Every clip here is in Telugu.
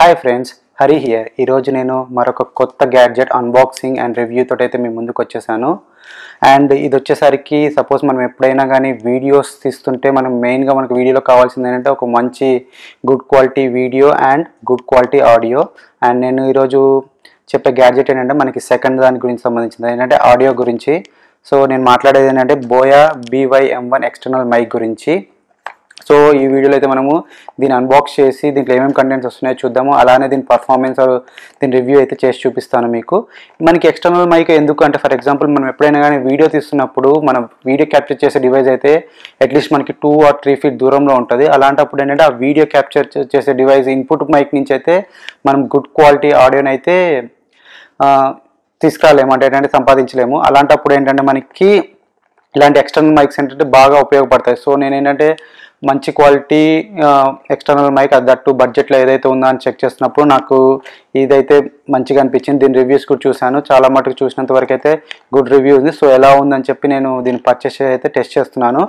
Hi friends, Hari here. ఈరోజు నేను మరొక కొత్త గ్యాడ్జెట్ అన్బాక్సింగ్ అండ్ రివ్యూతో అయితే మీ ముందుకు వచ్చేసాను. అండ్ ఇది వచ్చేసరికి సపోజ్ మనం ఎప్పుడైనా కానీ వీడియోస్ తీస్తుంటే మనకు వీడియోలో కావాల్సింది ఏంటంటే ఒక మంచి good quality video and good quality audio. And నేను ఈరోజు చెప్పే గ్యాడ్జెట్ ఏంటంటే మనకి సెకండ్ దాని గురించి సంబంధించింది, ఏంటంటే ఆడియో గురించి. సో నేను మాట్లాడేది ఏంటంటే బోయా BY-M1 ఎక్స్టర్నల్ మైక్ గురించి. సో ఈ వీడియోలో అయితే మనము దీన్ని అన్బాక్స్ చేసి దీంట్లో ఏమేమి కంటెంట్స్ వస్తున్నాయో చూద్దాము, అలానే దీని పర్ఫార్మెన్స్ దీని రివ్యూ అయితే చేసి చూపిస్తాను మీకు. మనకి ఎక్స్టర్నల్ మైక్ ఎందుకు అంటే, ఫర్ ఎగ్జాంపుల్ మనం ఎప్పుడైనా కానీ వీడియో తీస్తున్నప్పుడు మనం వీడియో క్యాప్చర్ చేసే డివైస్ అయితే అట్లీస్ట్ మనకి 2 or 3 feet దూరంలో ఉంటుంది. అలాంటప్పుడు ఏంటంటే ఆ వీడియో క్యాప్చర్ చేసే డివైస్ ఇన్పుట్ మైక్ నుంచి అయితే మనం గుడ్ క్వాలిటీ ఆడియోని అయితే తీసుకురాలేము, అంటే సంపాదించలేము. అలాంటప్పుడు ఏంటంటే మనకి ఇలాంటి ఎక్స్టర్నల్ మైక్స్ ఏంటంటే బాగా ఉపయోగపడతాయి. సో నేను ఏంటంటే మంచి క్వాలిటీ ఎక్స్టర్నల్ మైక్ అదట్టు బడ్జెట్లో ఏదైతే ఉందో అని చెక్ చేసినప్పుడు నాకు ఇదైతే మంచిగా అనిపించింది. దీని రివ్యూస్ కూడా చూశాను, చాలా మటుకు చూసినంత వరకు అయితే గుడ్ రివ్యూ ఉంది. సో ఎలా ఉందని చెప్పి నేను దీన్ని పర్చేస్ అయితే టెస్ట్ చేస్తున్నాను.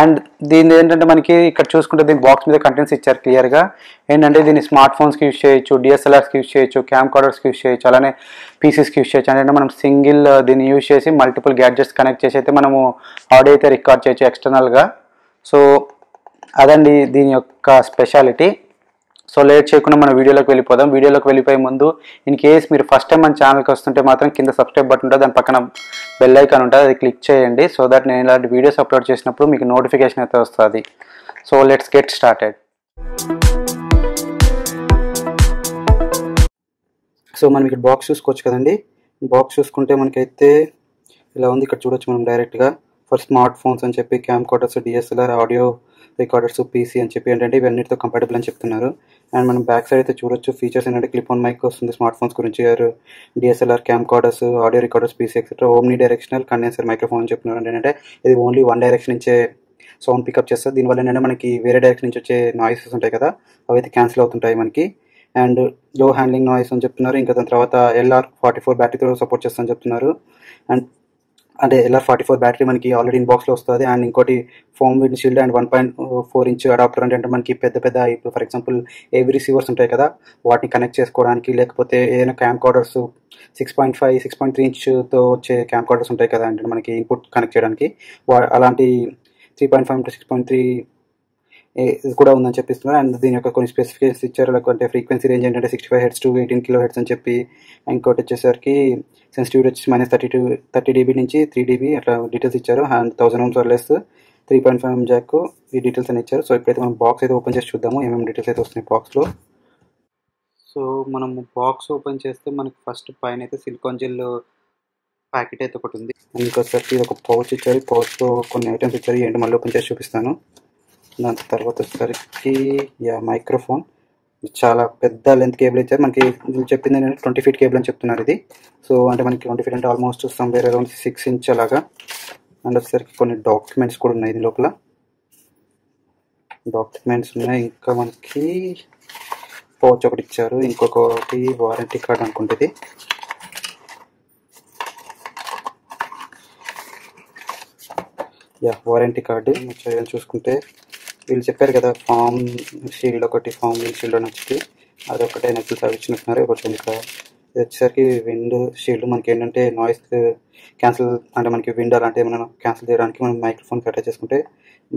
అండ్ దీని ఏంటంటే మనకి ఇక్కడ చూసుకుంటే దీని బాక్స్ మీద కంటెంట్స్ ఇచ్చారు క్లియర్గా. ఏంటంటే దీన్ని స్మార్ట్ ఫోన్స్కి యూజ్ చేయొచ్చు, DSLRస్కి యూజ్ చేయొచ్చు, క్యామ్ కార్డర్స్కి యూజ్ చేయొచ్చు, అలానే PCస్కి యూజ్ చేయొచ్చు. అంటే మనం సింగిల్ దీన్ని యూజ్ చేసి మల్టిపుల్ గ్యాడ్జెట్స్ కనెక్ట్ చేసి అయితే మనము ఆడియో అయితే రికార్డ్ చేయొచ్చు ఎక్స్టర్నల్గా. సో అదండి దీని యొక్క స్పెషాలిటీ. సో లేట్ చేయకుండా మన వీడియోలోకి వెళ్ళిపోదాం. వీడియోలోకి వెళ్ళిపోయే ముందు ఇన్ కేస్ మీరు ఫస్ట్ టైం మన ఛానల్కి వస్తుంటే మాత్రం కింద సబ్స్క్రైబ్ బటన్ ఉంటుంది, దాని పక్కన బెల్ ఐకాన్ ఉంటుంది, అది క్లిక్ చేయండి. సో దట్ నేను ఇలాంటి వీడియోస్ అప్లోడ్ చేసినప్పుడు మీకు నోటిఫికేషన్ అయితే వస్తుంది. So let's get started. So మనం ఇక్కడ బాక్స్ చూసుకోవచ్చు కదండి. బాక్స్ చూసుకుంటే మనకైతే ఇలా ఉంది, ఇక్కడ చూడవచ్చు మనం డైరెక్ట్గా ఫర్ స్మార్ట్ ఫోన్స్ అని చెప్పి, camcorders, DSLR, audio recorders, PC అని చెప్పి ఏంటంటే ఇవన్నీతో కంపాటబుల్ అని చెప్తున్నారు. అండ్ మనం బ్యాక్ సైడ్ అయితే చూడొచ్చు ఫీచర్స్ ఏంటంటే క్లిప్ ఆన్ మైక్ వస్తుంది స్మార్ట్ ఫోన్స్ గురించి, DSLR, camcorders, audio recorders, PC etcetera, omni directional condenser microphone అని చెప్తున్నారు. అంటే ఏంటంటే ఇది ఓన్లీ 1 డైరెక్షన్ నుంచే సౌండ్ పికప్ చేస్తుంది. దీనివల్ల ఏంటంటే మనకి వేరే డైరెక్షన్ నుంచి వచ్చే నాయిసెస్ ఉంటాయి కదా, అవి అయితే క్యాన్సిల్ అవుతుంటాయి మనకి. అండ్ లో హ్యాండ్లింగ్ నాయిస్ అని చెప్తున్నారు. ఇంకా దాని తర్వాత LR44 బ్యాటరీతో సపోర్ట్ చేస్తామని చెప్తున్నారు. అండ్ అంటే LR44 బ్యాటరీ మనకి ఆల్రెడీ ఇన్బాక్స్లో వస్తుంది. అండ్ ఇంకోటి foam wind shield and 1.4 inch adapter. అంటే మనకి పెద్ద ఇప్పుడు ఫర్ ఎగ్జాంపుల్ AV రిసీవర్స్ ఉంటాయి కదా, వాటిని కనెక్ట్ చేసుకోవడానికి, లేకపోతే ఏదైనా క్యామ్ కార్డర్స్ 6.5, 6.3 inchతో వచ్చే క్యామ్ కార్డర్స్ ఉంటాయి కదా, అంటే మనకి ఇన్పుట్ కనెక్ట్ చేయడానికి అలాంటి 3.5 to 6.3 కూడా ఉందని చెప్పిస్తున్నారు. అండ్ దీని యొక్క కొన్ని స్పెసిఫికేషన్స్ ఇచ్చారు, లేకుంటే ఫ్రీక్వెన్సీ రేంజ్ ఏంటంటే 65 Hz to 18 kHz అని చెప్పి, ఇంకోటి వచ్చేసరికి సెన్సిటివిటీ వచ్చి -32, 30 dB నుంచి 3 dB అట్లా డీటెయిల్స్ ఇచ్చారు. And 1000 ohms or less 3.5mm jack ఈ డీటెయిల్స్ అని ఇచ్చారు. సో ఇప్పుడైతే మనం బాక్స్ అయితే ఓపెన్ చేసి చూద్దాము ఏమేమి డీటెయిల్స్ అయితే వస్తున్నాయి బాక్స్లో. సో మనము బాక్స్ ఓపెన్ చేస్తే మనకి ఫస్ట్ పైన అయితే సిలికాన్ జెల్ ప్యాకెట్ అయితే ఒకటి ఉంది. ఇంకొకసారి ఇది ఒక పౌచ్ ఇచ్చారు, పౌచ్లో కొన్ని ఐటమ్స్ ఇచ్చారు, ఏంటి మళ్ళీ ఓపెన్ చేసి చూపిస్తాను. దాని తర్వాత వచ్చేసరికి మైక్రోఫోన్, చాలా పెద్ద లెంత్ కేబుల్ ఇచ్చారు మనకి. చెప్పింది ఏంటంటే 20 feet కేబుల్ అని చెప్తున్నారు ఇది. సో అంటే మనకి 20 feet అంటే ఆల్మోస్ట్ సమ్వేర్ అరౌండ్ 6 inch అలాగా. అండ్ వచ్చేసరికి కొన్ని డాక్యుమెంట్స్ కూడా ఉన్నాయి, ఇది లోపల డాక్యుమెంట్స్ ఉన్నాయి. ఇంకా మనకి పౌచ్ ఒకటి ఇచ్చారు, ఇంకొకటి వారంటీ కార్డ్ అనుకుంటుంది. వారంటీ కార్డు చూసుకుంటే వీళ్ళు చెప్పారు కదా, ఫామ్ షీల్డ్ ఒకటి, ఫామ్ విండ్ షీల్డ్ అని వచ్చి అదొకటే నచ్చి సాధించుకుంటున్నారు. కొంచెం ఇక్కడ ఇది వచ్చేసరికి విండ్ షీల్డ్ మనకి ఏంటంటే నాయిస్ క్యాన్సిల్, అంటే మనకి విండ్ అలాంటి ఏమైనా క్యాన్సిల్ చేయడానికి మనం మైక్రోఫోన్ అటాచ్ చేసుకుంటే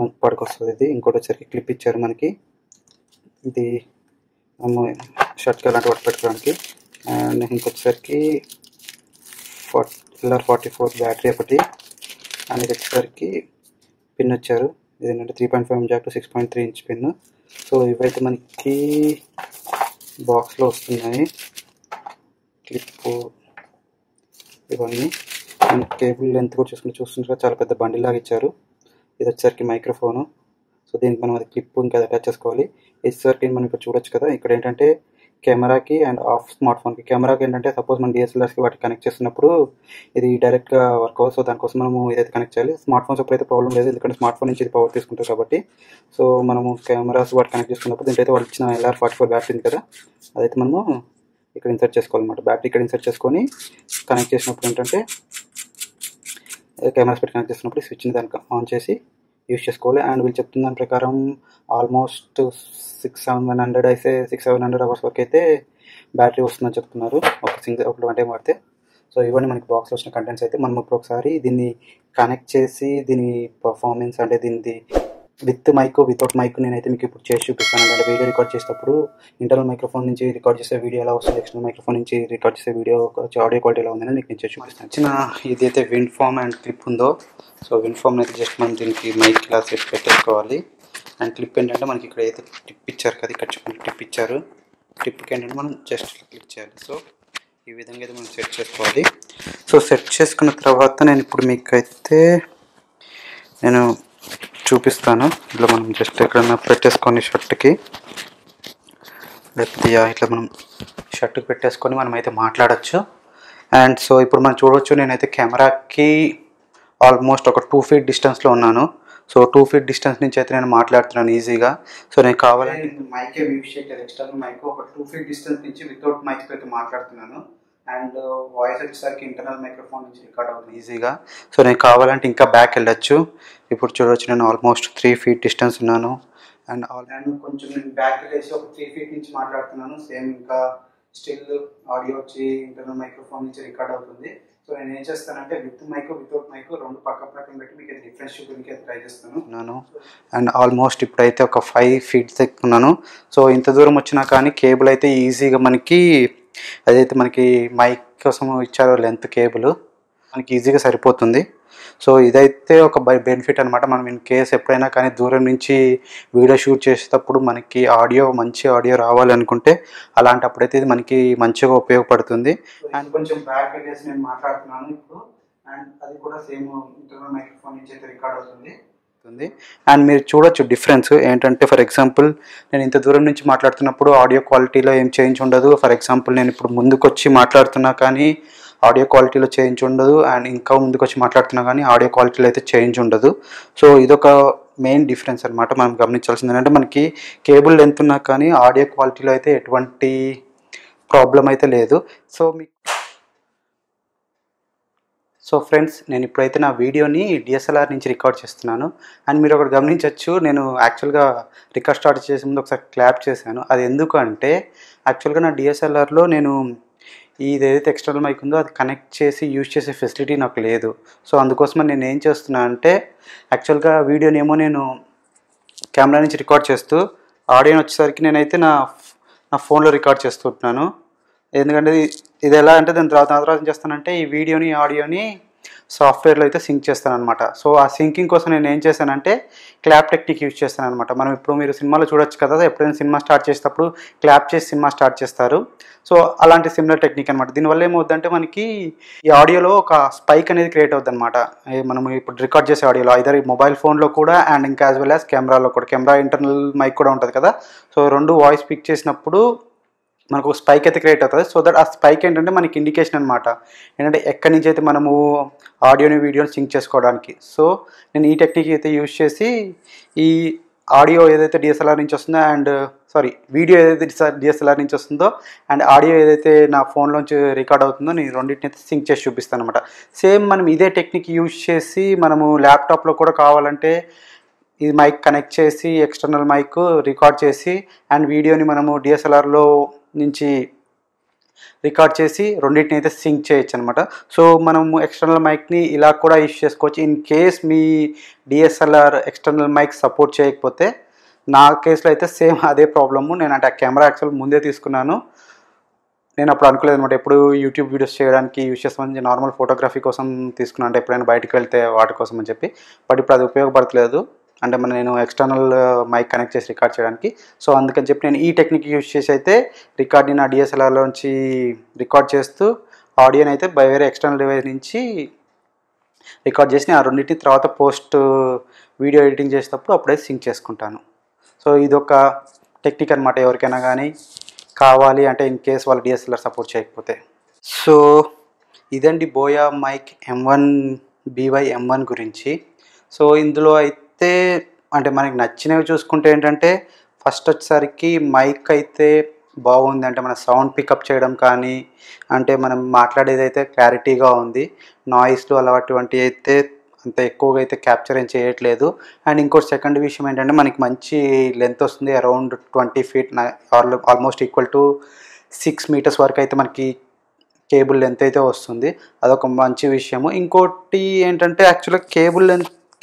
మనకు పడుకొస్తుంది ఇది. ఇంకోటి వచ్చేసరికి క్లిప్ ఇచ్చారు మనకి, ఇది షర్ట్కి అలాంటి వాటి పెట్టుకోవడానికి. అండ్ ఇంకొకసారికి LR44 బ్యాటరీ ఒకటి. అండ్ ఇది వచ్చేసరికి పిన్ వచ్చారు, ఇదేంటంటే 3.5mm jack to 6.3 inch pin. So ఇవైతే మనకి బాక్స్లో వస్తున్నాయి, క్లిప్పు ఇవన్నీ. అండ్ కేబుల్ లెంత్ కూడా చూస్తుంటే చాలా పెద్ద బండిలాగా ఇచ్చారు. ఇది వచ్చేసరికి మైక్రోఫోను, సో దీనికి మనం అది క్లిప్ ఇంకా అటాచ్ చేసుకోవాలి. ఇచ్చేసరికి మనం ఇక్కడ చూడొచ్చు కదా, ఇక్కడ ఏంటంటే కెమెరాకి అండ్ ఆఫ్ స్మార్ట్ ఫోన్కి. కెమెరాకి ఏంటంటే సపోజ్ మనం DSLRస్కి వాటికి కనెక్ట్ చేస్తున్నప్పుడు ఇది డైరెక్ట్గా వర్క్ అవ్వదు, సో దానికోసం మనము ఇదైతే కనెక్ట్ చేయాలి. స్మార్ట్ ఫోన్స్ అప్పుడైతే ప్రాబ్లం లేదు, ఎందుకంటే స్మార్ట్ ఫోన్ నుంచి ఇది పవర్ తీసుకుంటారు కాబట్టి. సో మనము కెమెరాస్ వాటి కనెక్ట్ చేసుకున్నప్పుడు దీంట్లో వాళ్ళు ఇచ్చిన LR44 బ్యాటరీ ఉంది కదా, అదైతే మనము ఇక్కడ ఇన్సర్ట్ చేసుకోవాలన్నమాట. బ్యాటరీ ఇక్కడ ఇన్సర్ట్ చేసుకొని కనెక్ట్ చేసినప్పుడు ఏంటంటే కెమెరాస్ పెట్టి కనెక్ట్ చేసినప్పుడు స్విచ్ని దానికి ఆన్ చేసి యూజ్ చేసుకోవాలి. అండ్ వీళ్ళు చెప్తున్న దాని ప్రకారం ఆల్మోస్ట్ 600-700 అయితే 600-700 అవర్స్ వరకు అయితే బ్యాటరీ వస్తుందని చెప్తున్నారు ఒక ఒక టైం వాడితే. సో ఇవన్నీ మనకి బాక్స్లో వచ్చిన కంటెంట్స్ అయితే. మనం ఇప్పుడు ఒకసారి దీన్ని కనెక్ట్ చేసి దీని పర్ఫార్మెన్స్ అంటే దీన్ని విత్ మైక్ వితౌట్ మైక్ నేనైతే మీకు ఇప్పుడు చేసి చూపిస్తాను. అంటే వీడియో రికార్డ్ చేసేటప్పుడు ఇంటర్నల్ మైక్రోఫోన్ నుంచి రికార్డ్ చేసే వీడియో ఎలా వస్తుంది, ఎక్స్టర్నల్ మైక్రోఫోన్ నుంచి రికార్డ్ చేసే వీడియో ఆడియో క్వాలిటీ ఎలా ఉందని మీకు నేను చేసి చూపిస్తాను. చిన్న ఇదైతే విండ్ ఫామ్ అండ్ క్లిప్ ఉందో, సో విండ్ ఫామ్ అయితే జస్ట్ మనం దీనికి మైక్ ఇలా సెట్ పెట్టేసుకోవాలి. అండ్ క్లిప్ ఏంటంటే మనకి ఇక్కడ అయితే టిప్ ఇచ్చారు కదా, ఇక్కడ టిప్ ఇచ్చారు, టిప్కి ఏంటంటే మనం జస్ట్ క్లిక్ చేయాలి. సో ఈ విధంగా అయితే మనం సెట్ చేసుకోవాలి. సో సెట్ చేసుకున్న తర్వాత నేను ఇప్పుడు మీకైతే నేను చూపిస్తాను. ఇట్లా మనం జస్ట్ ఎక్కడన్నా పెట్టేసుకొని షర్ట్కి లేకపోతే ఇట్లా మనం షర్ట్కి పెట్టేసుకొని మనం అయితే మాట్లాడచ్చు. అండ్ సో ఇప్పుడు మనం చూడవచ్చు, నేనైతే కెమెరాకి ఆల్మోస్ట్ ఒక 2 feet డిస్టెన్స్లో ఉన్నాను. సో 2 feet డిస్టెన్స్ నుంచి అయితే నేను మాట్లాడుతున్నాను ఈజీగా. సో నేను కావాలంటే మైకే యూజ్ చేయలేదు, ఎక్స్టర్నల్ మైక్ ఒక 2 feet డిస్టెన్స్ నుంచి వితౌట్ మైక్తో అయితే మాట్లాడుతున్నాను. అండ్ వాయిస్ వచ్చేసరికి ఇంటర్నల్ మైక్రోఫోన్ నుంచి రికార్డ్ అవుతుంది ఈజీగా. సో నేను కావాలంటే ఇంకా బ్యాక్ వెళ్ళచ్చు. ఇప్పుడు చూడవచ్చు నేను ఆల్మోస్ట్ 3 feet డిస్టెన్స్ ఉన్నాను. అండ్ కొంచెం నేను బ్యాక్ వెళ్ళేసి ఒక 3 feet నుంచి మాట్లాడుతున్నాను. సేమ్ ఇంకా స్టిల్ ఆడియో వచ్చి ఇంటర్నల్ మైక్రోఫోన్ నుంచి రికార్డ్ అవుతుంది. సో నేను ఏం చేస్తానంటే విత్ మైక్ వితౌట్ మైక్ రెండు పక్కన పెట్టి మీకు డిఫరెన్స్ చూపించడానికి ట్రై చేస్తున్నాను. అండ్ ఆల్మోస్ట్ ఇప్పుడైతే ఒక 5 feet ఎక్కున్నాను. సో ఇంత దూరం వచ్చినా కానీ కేబుల్ అయితే ఈజీగా మనకి అదైతే మనకి మైక్ కోసం ఇచ్చారు లెంత్ కేబుల్ మనకి ఈజీగా సరిపోతుంది. సో ఇదైతే ఒక బెనిఫిట్ అనమాట. మనం ఇన్ కేస్ ఎప్పుడైనా కానీ దూరం నుంచి వీడియో షూట్ చేసేటప్పుడు మనకి ఆడియో మంచి ఆడియో రావాలనుకుంటే అలాంటప్పుడైతే ఇది మనకి మంచిగా ఉపయోగపడుతుంది. అండ్ కొంచెం బ్యాక్ వెళ్ళేసి నేను మాట్లాడుతున్నాను ఇప్పుడు. అండ్ అది కూడా సేమ్ ఇంటర్నల్ మైక్రోఫోన్ నుంచి అయితే రికార్డ్ అవుతుంది. అండ్ మీరు చూడొచ్చు డిఫరెన్స్ ఏంటంటే, ఫర్ ఎగ్జాంపుల్ నేను ఇంత దూరం నుంచి మాట్లాడుతున్నప్పుడు ఆడియో క్వాలిటీలో ఏం చేంజ్ ఉండదు. ఫర్ ఎగ్జాంపుల్ నేను ఇప్పుడు ముందుకు వచ్చి మాట్లాడుతున్నా కానీ ఆడియో క్వాలిటీలో చేంజ్ ఉండదు. అండ్ ఇంకా ముందుకు వచ్చి మాట్లాడుతున్నా కానీ ఆడియో క్వాలిటీలో అయితే చేంజ్ ఉండదు. సో ఇదొక మెయిన్ డిఫరెన్స్ అనమాట. మనం గమనించాల్సింది ఏంటంటే మనకి కేబుల్ లెంత్ ఉన్నా కానీ ఆడియో క్వాలిటీలో అయితే ఎటువంటి ప్రాబ్లం అయితే లేదు. సో మీకు సో ఫ్రెండ్స్, నేను ఇప్పుడైతే నా వీడియోని డిఎస్ఎల్ఆర్ నుంచి రికార్డ్ చేస్తున్నాను. అండ్ మీరు ఒకటి గమనించవచ్చు, నేను యాక్చువల్గా రికార్డ్ స్టార్ట్ చేసే ముందు ఒకసారి క్లాప్ చేశాను. అది ఎందుకంటే యాక్చువల్గా నా డిఎస్ఎల్ఆర్లో నేను ఇది ఏదైతే ఎక్స్టర్నల్ మైక్ ఉందో అది కనెక్ట్ చేసి యూజ్ చేసే ఫెసిలిటీ నాకు లేదు. సో అందుకోసం నేను ఏం చేస్తున్నా అంటే యాక్చువల్గా వీడియోనేమో నేను కెమెరా నుంచి రికార్డ్ చేస్తూ ఆడియోని వచ్చేసరికి నేనైతే నా ఫోన్లో రికార్డ్ చేస్తుంటున్నాను. ఎందుకంటే ఇది ఎలా అంటే దాని తర్వాత ఏం చేస్తానంటే ఈ వీడియోని ఆడియోని సాఫ్ట్వేర్లో అయితే సింక్ చేస్తాను అనమాట. సో ఆ సింకింగ్ కోసం నేను ఏం చేశానంటే క్లాప్ టెక్నిక్ యూజ్ చేస్తాను అనమాట. మనం ఇప్పుడు మీరు సినిమాలో చూడొచ్చు కదా, ఎప్పుడైనా సినిమా స్టార్ట్ చేసేటప్పుడు క్లాప్ చేసి సినిమా స్టార్ట్ చేస్తారు. సో అలాంటి సిమిలర్ టెక్నిక్ అనమాట. దీనివల్ల ఏమవుతుందంటే మనకి ఈ ఆడియోలో ఒక స్పైక్ అనేది క్రియేట్ అవుతుంది అనమాట. మనం ఇప్పుడు రికార్డ్ చేసే ఆడియోలో ఐదర్ మొబైల్ ఫోన్లో కూడా అండ్ ఇంకా యాజ్ వెల్ యాజ్ కెమెరాలో కూడా, కెమెరా ఇంటర్నల్ మైక్ కూడా ఉంటుంది కదా. సో రెండు వాయిస్ పిక్ చేసినప్పుడు మనకు స్పైక్ అయితే క్రియేట్ అవుతుంది. సో దట్ ఆ స్పైక్ ఏంటంటే మనకి ఇండికేషన్ అనమాట, ఏంటంటే ఎక్కడి నుంచి అయితే మనము ఆడియోని వీడియోని సింక్ చేసుకోవడానికి. సో నేను ఈ టెక్నిక్ అయితే యూజ్ చేసి ఈ ఆడియో ఏదైతే డిఎస్ఎల్ఆర్ నుంచి వస్తుందో అండ్ సారీ వీడియో ఏదైతే డిఎస్ఎల్ఆర్ నుంచి వస్తుందో అండ్ ఆడియో ఏదైతే నా ఫోన్లోంచి రికార్డ్ అవుతుందో నేను రెండింటిని అయితే సింక్ చేసి చూపిస్తాను అనమాట. సేమ్ మనం ఇదే టెక్నిక్ యూజ్ చేసి మనము ల్యాప్టాప్లో కూడా కావాలంటే ఈ మైక్ కనెక్ట్ చేసి ఎక్స్టర్నల్ మైక్ రికార్డ్ చేసి అండ్ వీడియోని మనము డిఎస్ఎల్ఆర్లో నుంచి రికార్డ్ చేసి రెండింటిని అయితే సింక్ చేయొచ్చు అనమాట. సో మనము ఎక్స్టర్నల్ మైక్ని ఇలా కూడా యూజ్ చేసుకోవచ్చు. ఇన్ కేస్ మీ డిఎస్ఎల్ఆర్ ఎక్స్టర్నల్ మైక్ సపోర్ట్ చేయకపోతే, నా కేసులో అయితే సేమ్ అదే ప్రాబ్లము. నేను అంటే ఆ కెమెరా యాక్చువల్ ముందే తీసుకున్నాను. నేను అప్పుడు అనుకోలేదు అనమాట ఎప్పుడు యూట్యూబ్ వీడియోస్ చేయడానికి యూజ్ చేస్తామని, నార్మల్ ఫోటోగ్రఫీ కోసం తీసుకున్నాను అంటే ఎప్పుడైనా బయటకు వెళ్తే వాటి కోసం అని చెప్పి. బట్ ఇప్పుడు అది ఉపయోగపడలేదు అంటే మన నేను ఎక్స్టర్నల్ మైక్ కనెక్ట్ చేసి రికార్డ్ చేయడానికి. సో అందుకని చెప్పి నేను ఈ టెక్నిక్ యూజ్ చేసి అయితే రికార్డ్ని నా డిఎస్ఎల్ఆర్లో నుంచి రికార్డ్ చేస్తూ ఆడియోని అయితే వేరే ఎక్స్టర్నల్ డివైస్ నుంచి రికార్డ్ చేసి ఆ రెండింటిని తర్వాత పోస్ట్ వీడియో ఎడిటింగ్ చేసేటప్పుడు అప్పుడైతే సింక్ చేసుకుంటాను. సో ఇదొక టెక్నిక్ అనమాట, ఎవరికైనా కానీ కావాలి అంటే ఇన్ కేస్ వాళ్ళు డిఎస్ఎల్ఆర్ సపోర్ట్ చేయకపోతే. సో ఇదండి బోయా మైక్ BY-M1 గురించి. సో ఇందులో అయితే అంటే మనకి నచ్చినవి చూసుకుంటే ఏంటంటే ఫస్ట్ వచ్చేసరికి మైక్ అయితే బాగుంది, అంటే మన సౌండ్ పికప్ చేయడం కానీ అంటే మనం మాట్లాడేది అయితే క్లారిటీగా ఉంది, నాయిస్లు అలాంటివంటివి అయితే అంత ఎక్కువగా అయితే క్యాప్చర్ ఏం చేయట్లేదు. అండ్ ఇంకో సెకండ్ విషయం ఏంటంటే మనకి మంచి లెంత్ వస్తుంది, around 20 feet almost equal to 6 meters వరకు అయితే మనకి కేబుల్ లెంత్ అయితే వస్తుంది. అదొక మంచి విషయము. ఇంకోటి ఏంటంటే యాక్చువల్గా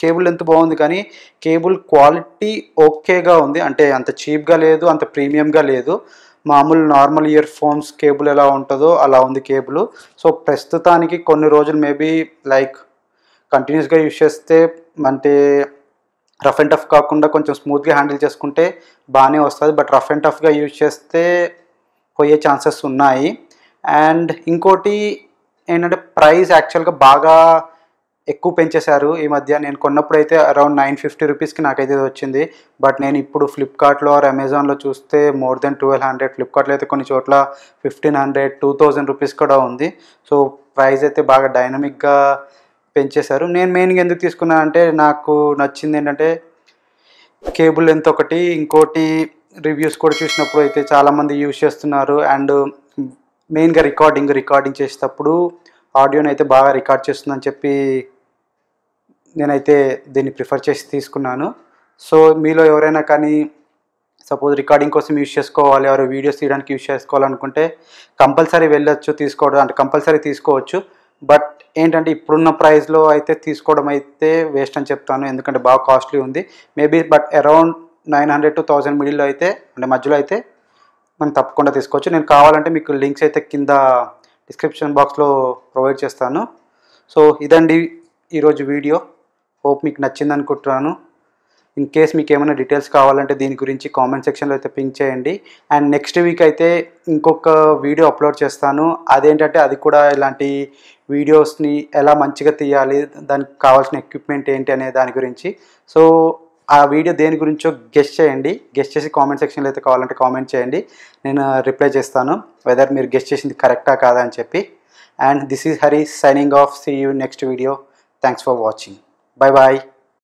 కేబుల్ లెంత్ బాగుంది, కానీ కేబుల్ క్వాలిటీ ఓకేగా ఉంది. అంటే అంత చీప్గా లేదు, అంత ప్రీమియంగా లేదు. మామూలు నార్మల్ ఇయర్ ఫోన్స్ కేబుల్ ఎలా ఉంటుందో అలా ఉంది కేబుల్. సో ప్రస్తుతానికి కొన్ని రోజులు మేబీ లైక్ కంటిన్యూస్గా యూజ్ చేస్తే అంటే రఫ్ అండ్ టఫ్ కాకుండా కొంచెం స్మూత్గా హ్యాండిల్ చేసుకుంటే బాగానే వస్తుంది. బట్ రఫ్ అండ్ టఫ్గా యూజ్ చేస్తే పోయే ఛాన్సెస్ ఉన్నాయి. అండ్ ఇంకోటి ఏంటంటే ప్రైస్ యాక్చువల్గా బాగా ఎక్కువ పెంచేశారు ఈ మధ్య. నేను కొన్నప్పుడు అయితే అరౌండ్ 950 రూపీస్కి నాకైతే ఇది వచ్చింది. బట్ నేను ఇప్పుడు ఫ్లిప్కార్ట్లో ఆర్ అమెజాన్లో చూస్తే మోర్ దెన్ 1200, ఫ్లిప్కార్ట్లో అయితే కొన్ని చోట్ల 1500, 2000 రూపీస్ కూడా ఉంది. సో ప్రైస్ అయితే బాగా డైనమిక్గా పెంచేశారు. నేను మెయిన్గా ఎందుకు తీసుకున్నా అంటే నాకు నచ్చింది ఏంటంటే కేబుల్ లెంత్ ఒకటి, ఇంకోటి రివ్యూస్ కూడా చూసినప్పుడు అయితే చాలామంది యూజ్ చేస్తున్నారు. అండ్ మెయిన్గా రికార్డింగ్ చేసేటప్పుడు ఆడియోని అయితే బాగా రికార్డ్ చేస్తుందని చెప్పి నేనైతే దీన్ని ప్రిఫర్ చేసి తీసుకున్నాను. సో మీలో ఎవరైనా కానీ సపోజ్ రికార్డింగ్ కోసం యూజ్ చేసుకోవాలి, ఎవరు వీడియోస్ తీయడానికి యూజ్ చేసుకోవాలనుకుంటే కంపల్సరీ వెళ్ళొచ్చు తీసుకోవడం, అంటే కంపల్సరీ తీసుకోవచ్చు. బట్ ఏంటంటే ఇప్పుడున్న ప్రైస్లో అయితే తీసుకోవడం అయితే వేస్ట్ అని చెప్తాను, ఎందుకంటే బాగా కాస్ట్లీ ఉంది. మేబీ బట్ అరౌండ్ 900 to 1000 మిడిల్లో అయితే, అంటే మధ్యలో అయితే మనం తప్పకుండా తీసుకోవచ్చు. నేను కావాలంటే మీకు లింక్స్ అయితే కింద డిస్క్రిప్షన్ బాక్స్లో ప్రొవైడ్ చేస్తాను. సో ఇదండి ఈరోజు వీడియో. హోప్ మీకు నచ్చింది అనుకుంటున్నాను. ఇన్ కేస్ మీకు ఏమైనా డీటెయిల్స్ కావాలంటే దీని గురించి కామెంట్ సెక్షన్లో అయితే పింక్ చేయండి. అండ్ నెక్స్ట్ వీక్ అయితే ఇంకొక వీడియో అప్లోడ్ చేస్తాను. అదేంటంటే అది కూడా ఇలాంటి వీడియోస్ని ఎలా మంచిగా తీయాలి, దానికి కావాల్సిన ఎక్విప్మెంట్ ఏంటి అనే దాని గురించి. సో ఆ వీడియో దేని గురించో గెస్ట్ చేసి కామెంట్ సెక్షన్లో అయితే కావాలంటే కామెంట్ చేయండి, నేను రిప్లై చేస్తాను వెదర్ మీరు గెస్ట్ చేసింది కరెక్టా కాదా అని చెప్పి. And this is Hari signing off, see you next video. Thanks for watching. Bye bye.